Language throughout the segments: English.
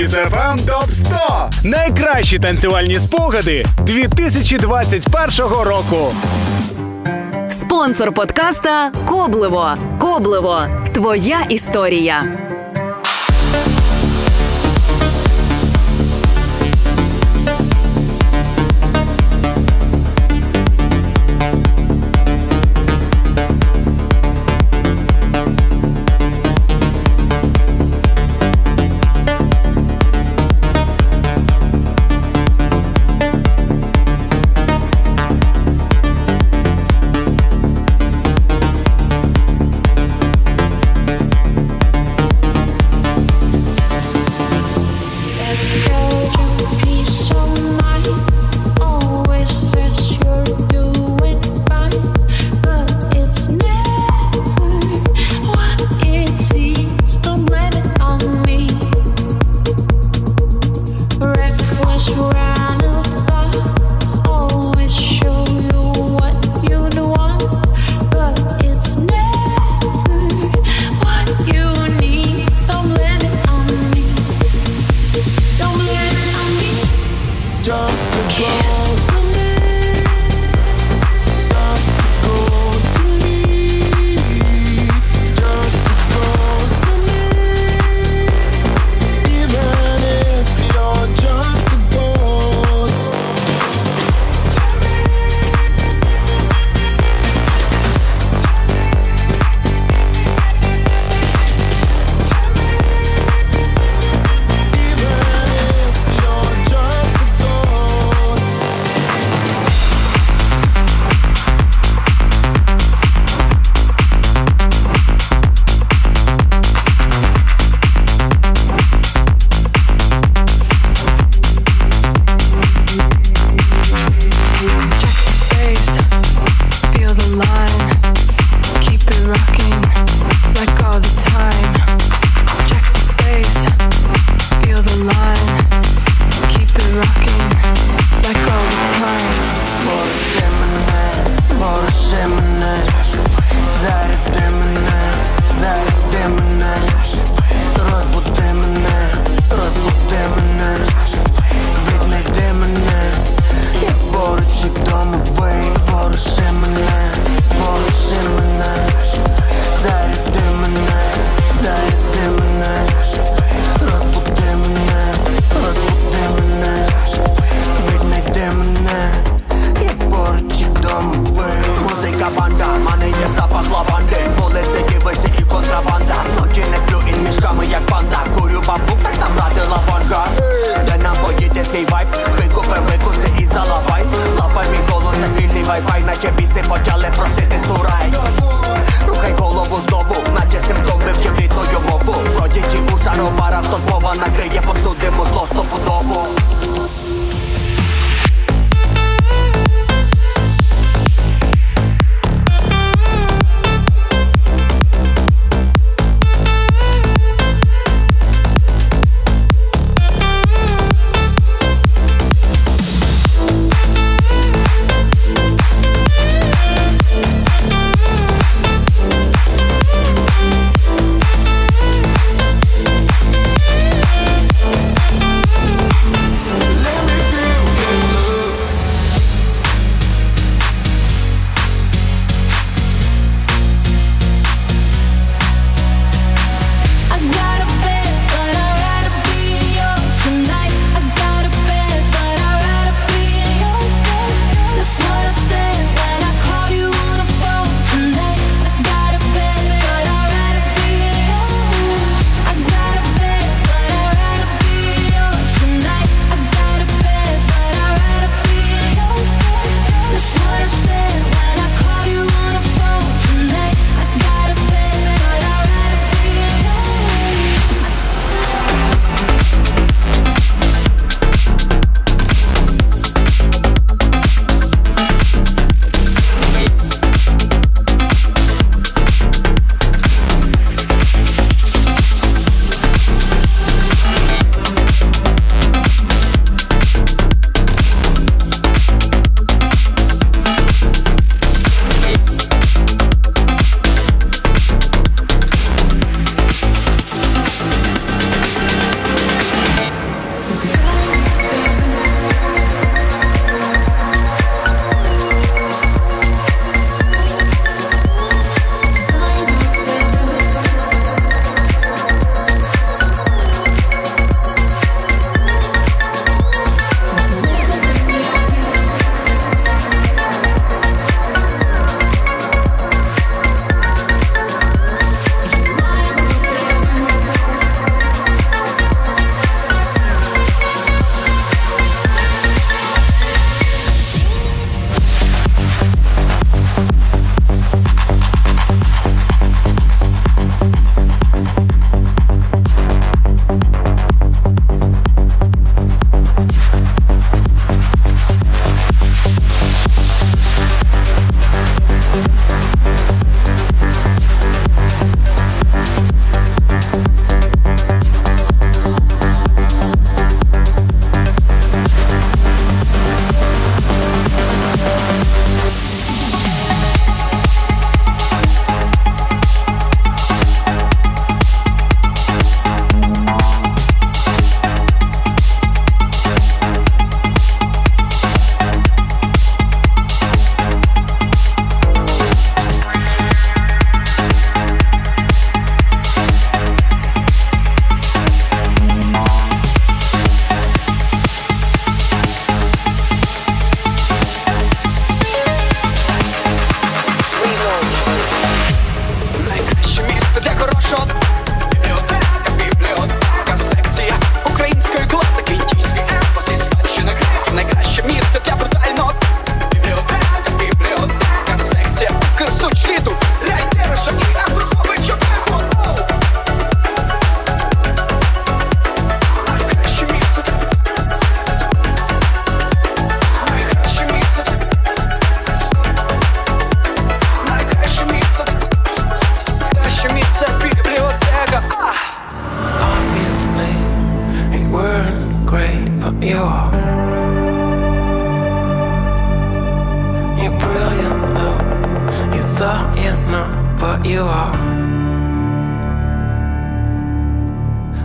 KISS FM Top 100. Найкращі танцювальні спогади 2021 року. Спонсор подкаста Кобливо. Кобливо. Твоя історія.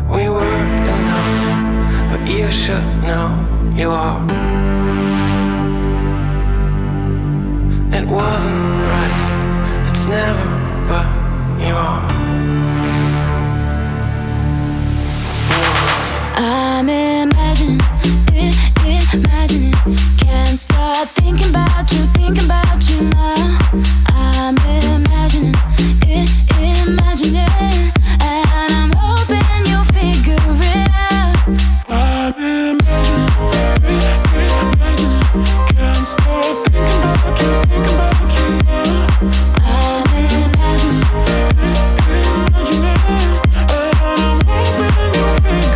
we were enough, but you should know you are. It wasn't right, it's never, but you are. I'm imagining it, imagining. Can't stop thinking about you now. I'm imagining it, imagining. And I'm hoping you'll figure it out. I'm imagining it, imagining. Can't stop thinking about you now. I'm imagining it, imagining. And I'm hoping you'll figure it out.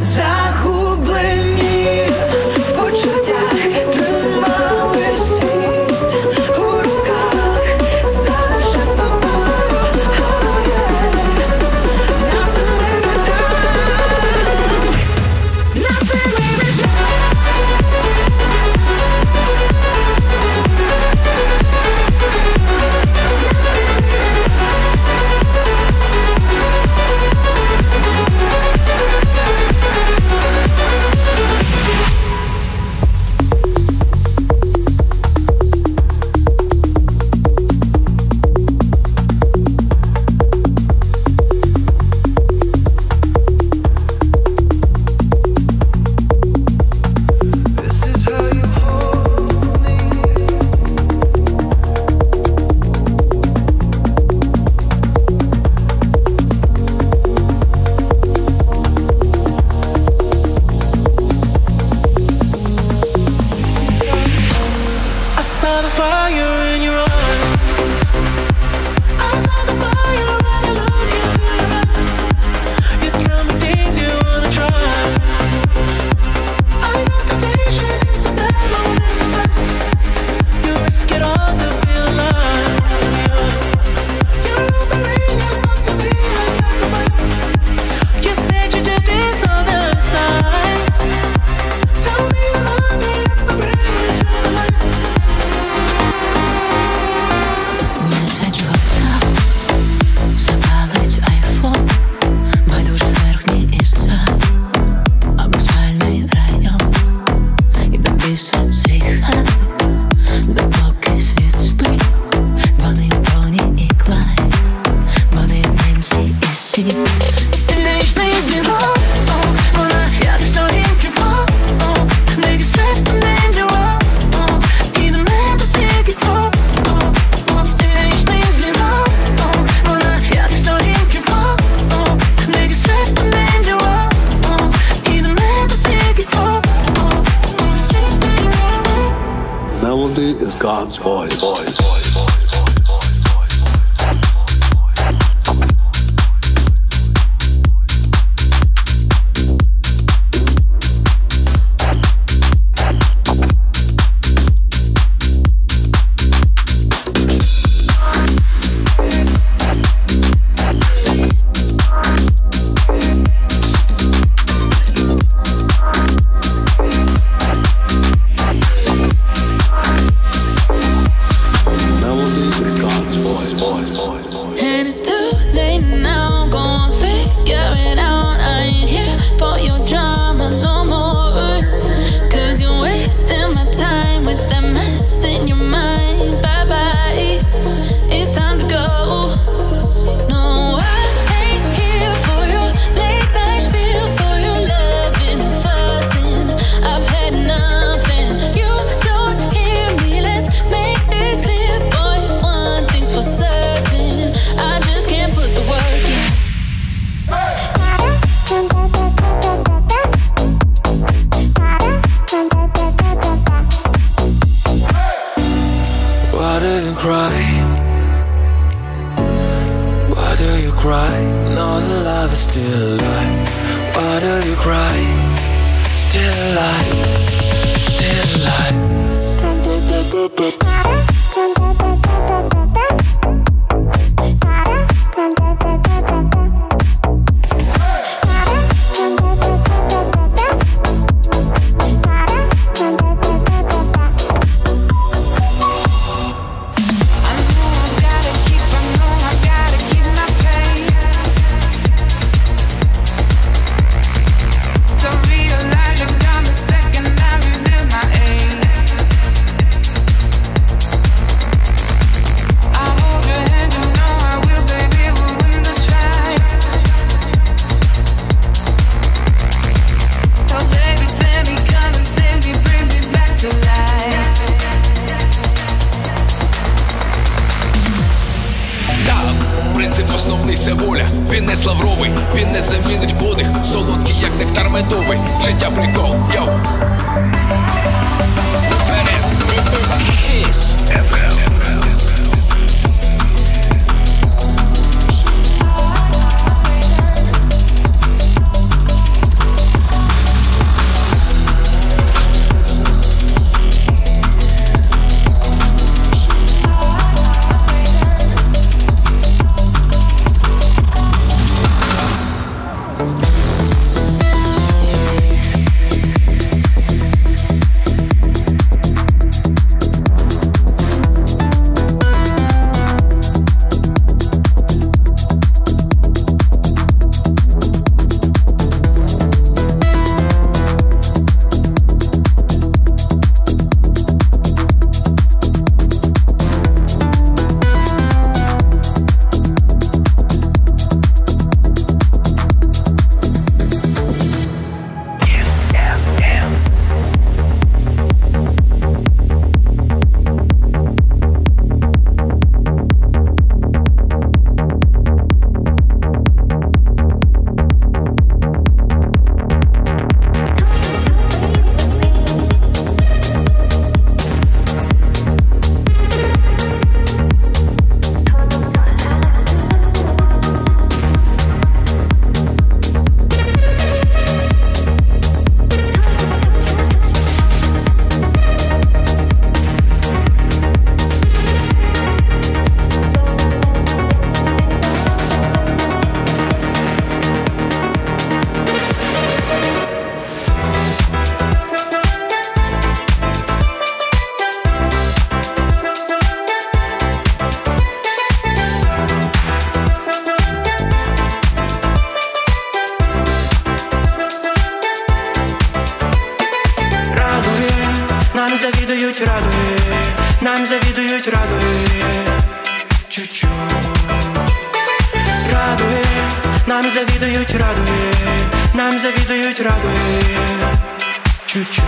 Загублені в почуттях тримались. Нам завідують, радує, чуть-чуть. Радує, нам завідують, радує. Нам завідують, радує, чуть-чуть.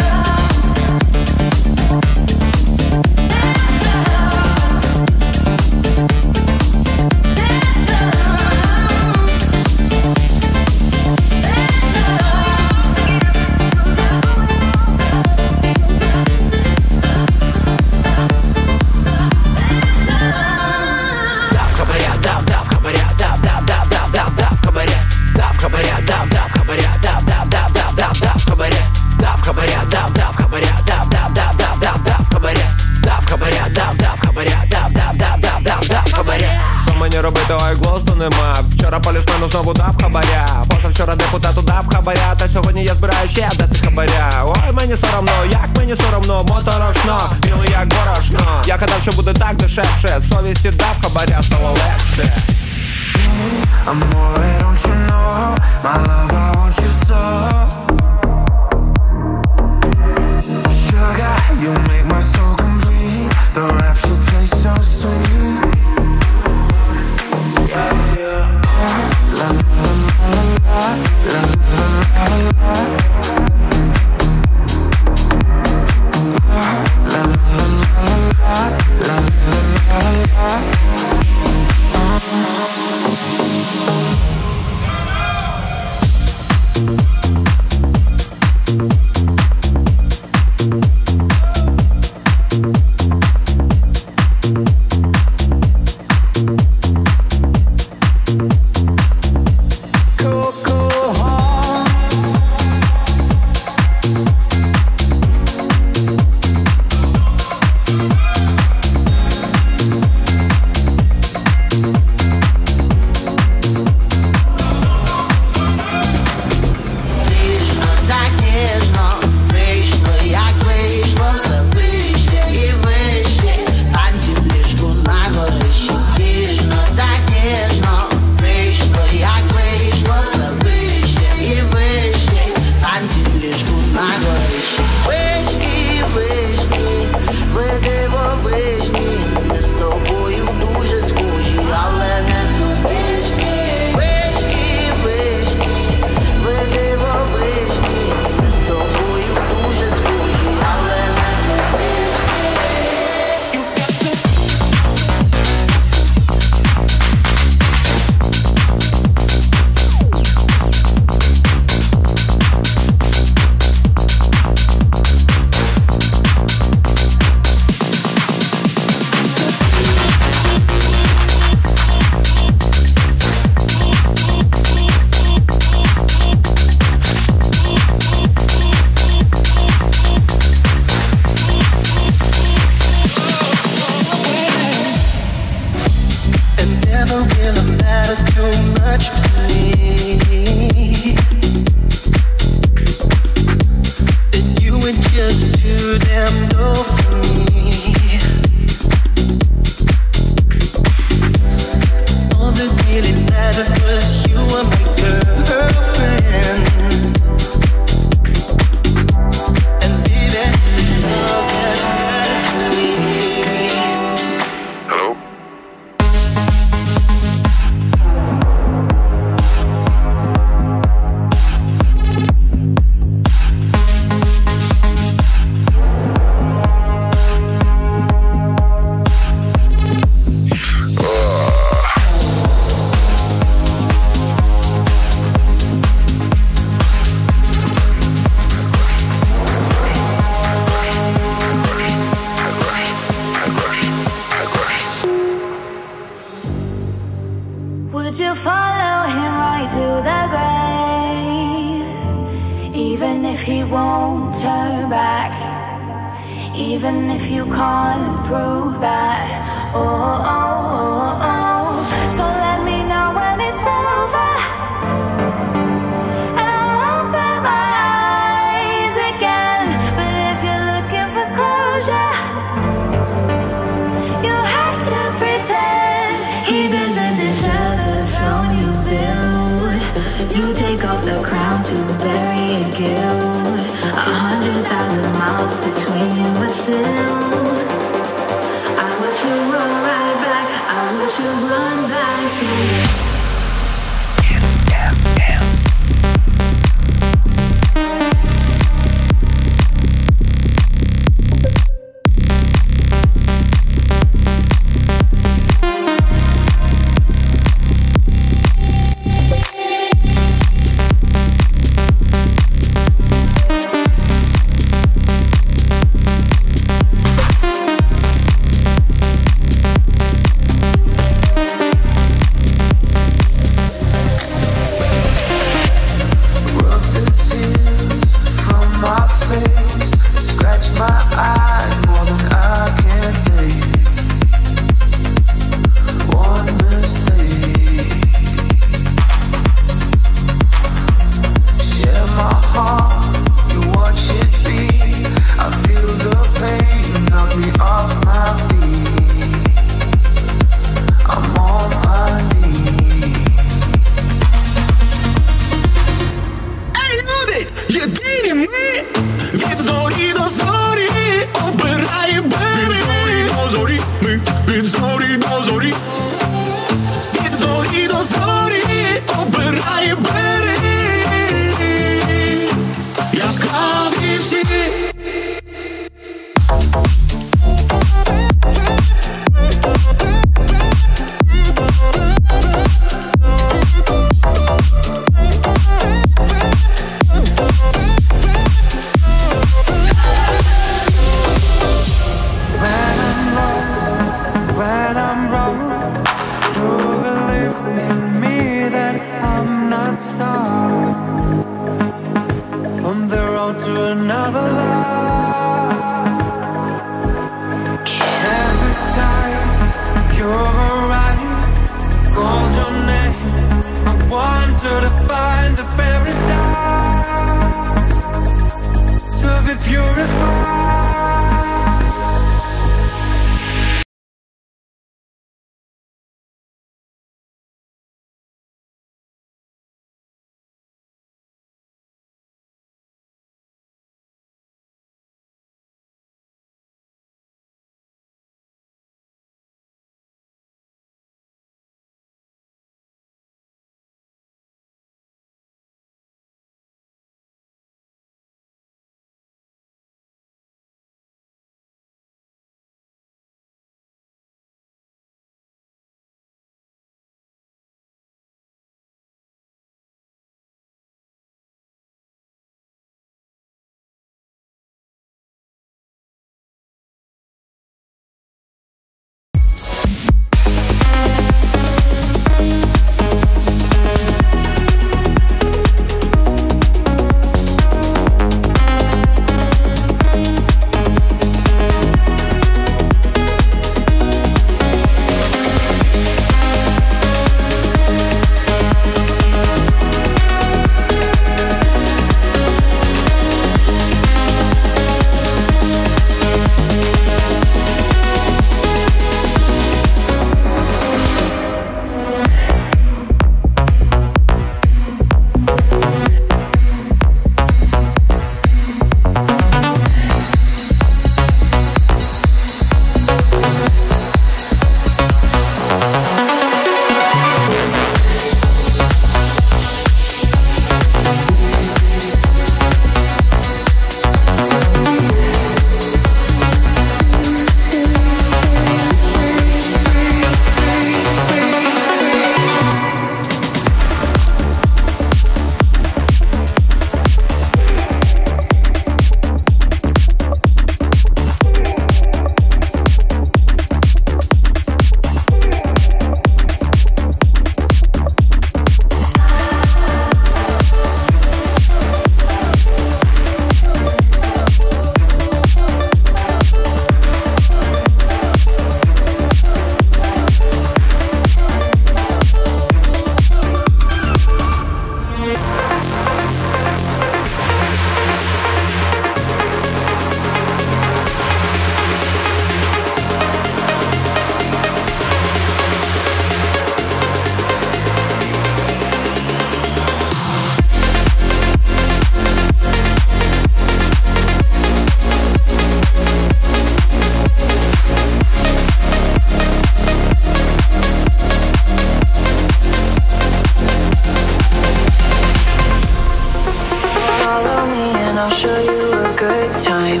show you a good time.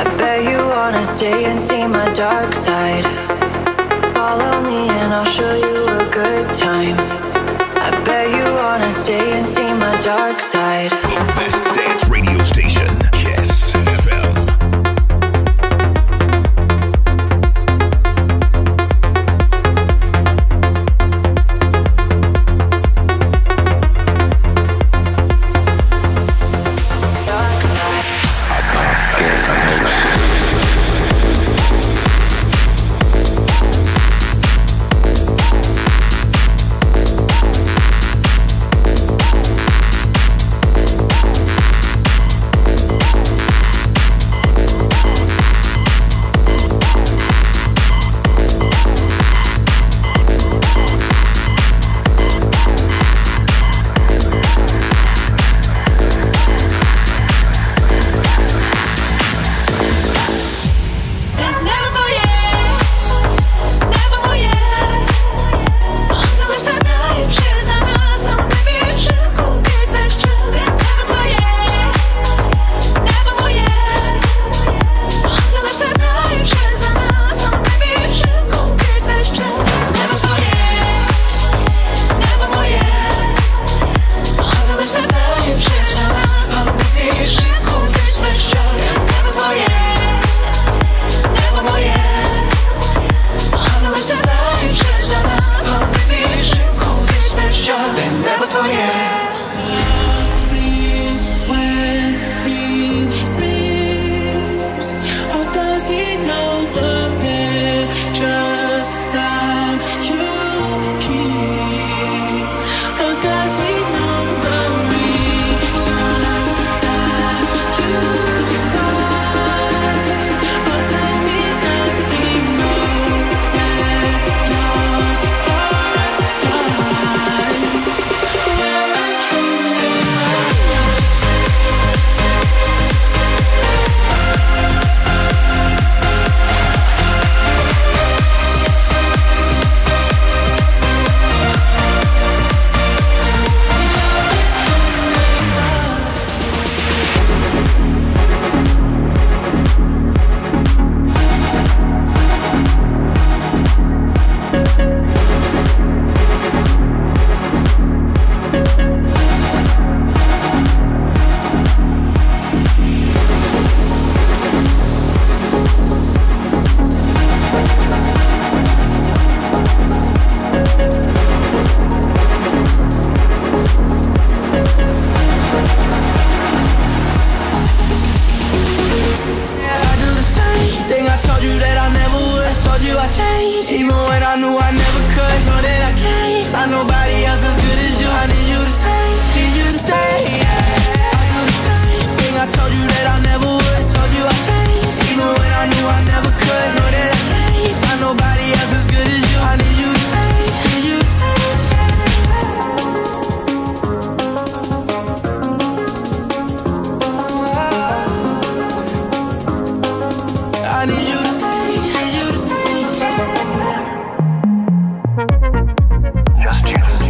I bet you wanna stay and see my dark side. Follow me and I'll show you a good time. I bet you wanna stay and see my dark side. The best dance radio station, KISS FM. Just you.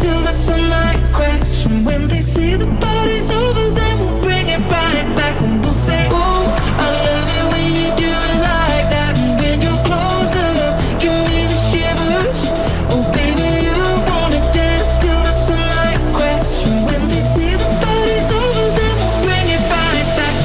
till the sunlight cracks. And when they see the party's over, then we'll bring it right back. And we'll say, oh, I love it when you do it like that. And when you're closer, give me the shivers. Oh baby, you wanna dance till the sunlight cracks. And when they see the party's over, then we'll bring it right back.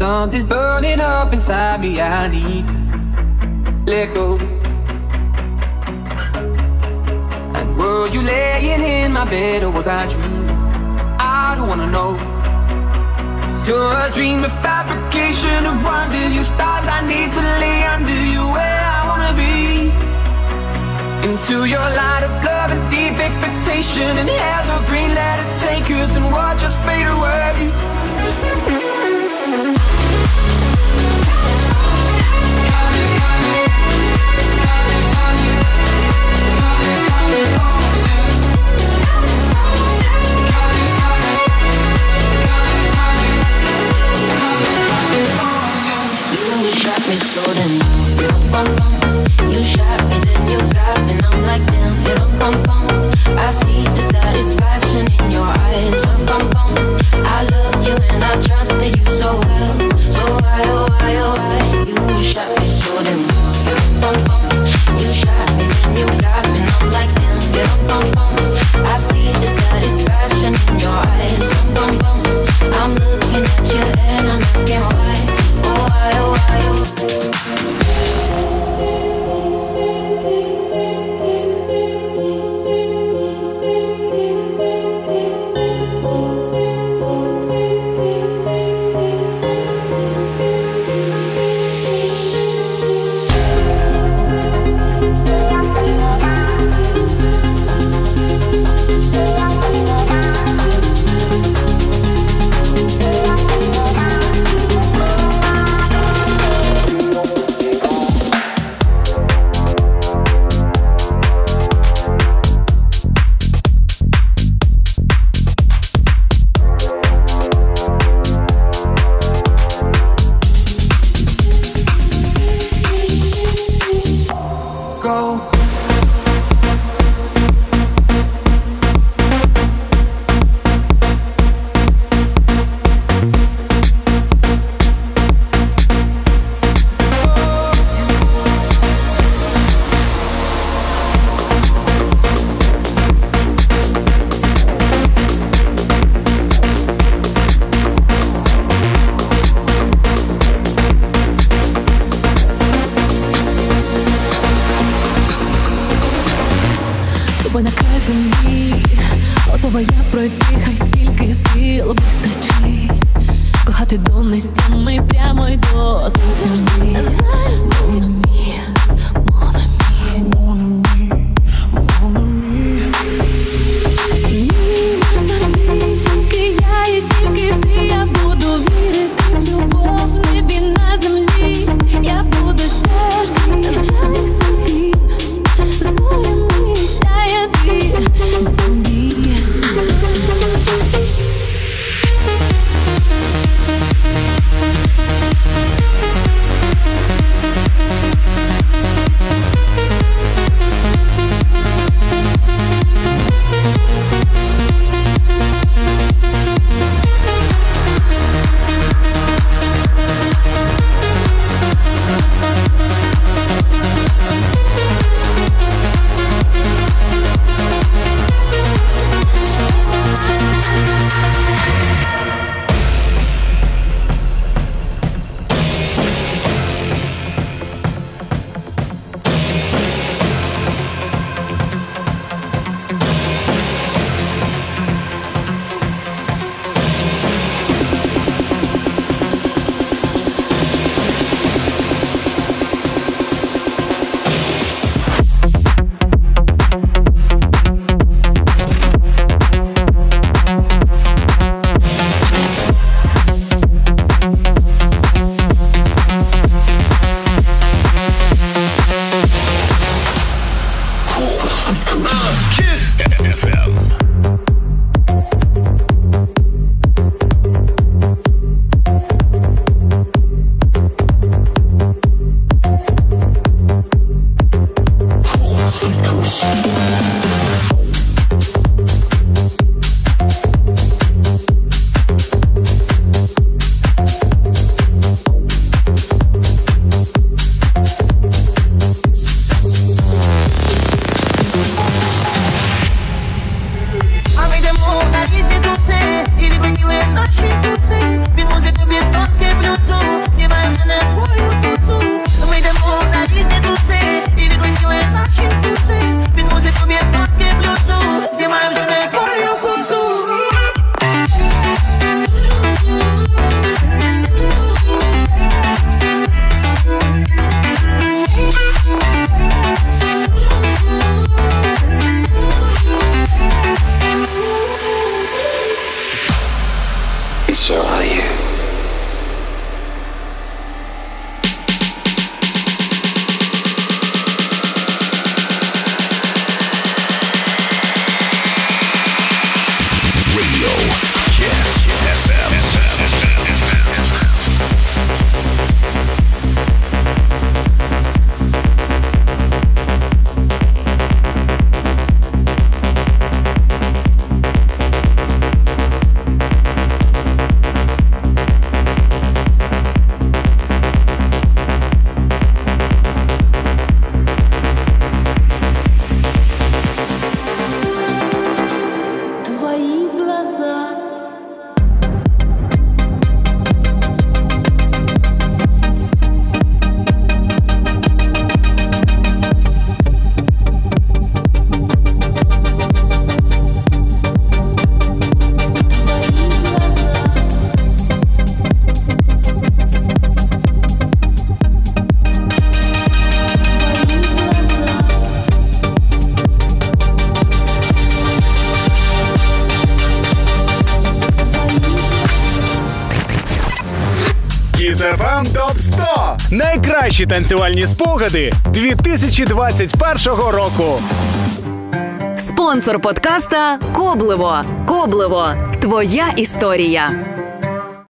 Something's burning up inside me, I need to let go. And were you laying in my bed or was I dreaming? I don't wanna know. You're a dream of fabrication of wonders. You stars I need to lay under you where I wanna be. Into your light of love and deep expectation. And have the green letter take us and watch us fade away. You shot me so then, you shot me then you got me, and I'm like damn, you don't bum bum. I see the satisfaction in your eyes, rum bum bum. I loved you and I trusted you so well, so why oh why oh why? You shot me so then, you bum bum. You shot me then you got me, and I'm like damn, you don't bum bum. I see the satisfaction in your eyes, rum bum bum. I'm looking at you and I'm asking why, oh why oh why oh. наші туси, від музики б'єднотки блюзу, знімаємо вже не твою тусу. Ми йдемо на різні туси, і відлетіли наші туси, від музики б'єднотки блюзу, знімаємо вже не твою тусу. So are you. Radio KISS FM. ТОП-100 – найкращі танцювальні спогади 2021 року. Спонсор подкаста – Кобливо. Кобливо – твоя історія.